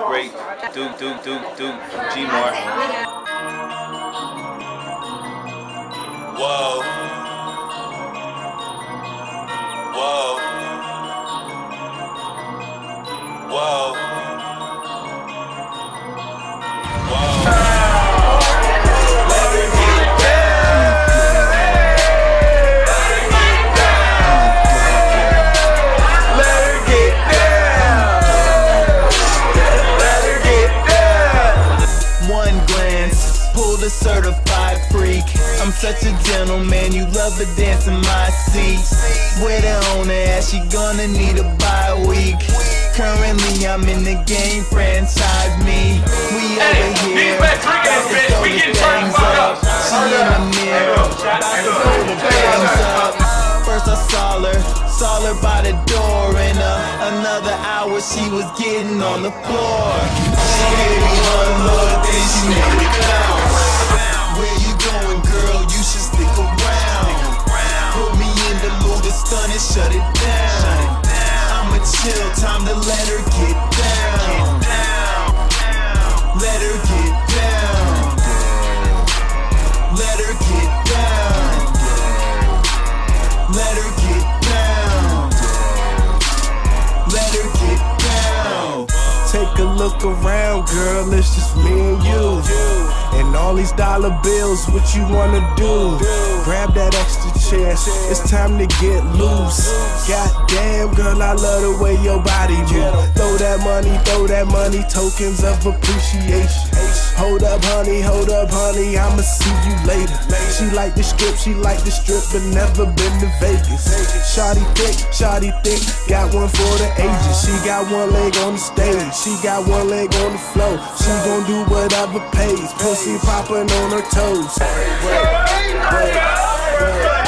great Dukegmore. Whoa. Whoa. Whoa. Pulled a certified freak. I'm such a gentleman, you love a dance in my seat. With her on her ass, she gonna need a bye week. Currently, I'm in the game, franchise me. We over here, we get things up. She in the mirror, thumbs up. First I saw her by the door. In another hour, she was getting on the floor. She gave me one look, then she made me bounce. Where you going, girl? You should stick around. Put me in the mood to stun and shut it down. I'ma chill, time to let her get down. Let her get down. Let her get down. Let her get down. Let her get down. Take a look around, girl, it's just me and you. And all these dollar bills, what you wanna do? Grab that extra chair, it's time to get loose. Goddamn, girl, I love the way your body moves. Throw that money, tokens of appreciation. Hold up, honey, I'ma see you later. She like the strip, but never been to Vegas. Shawty thick, got one for the ages. She got one leg on the stage, she got one leg on the floor. She gon' do whatever pays. Pussy poppin' on her toes. Wait, wait, wait.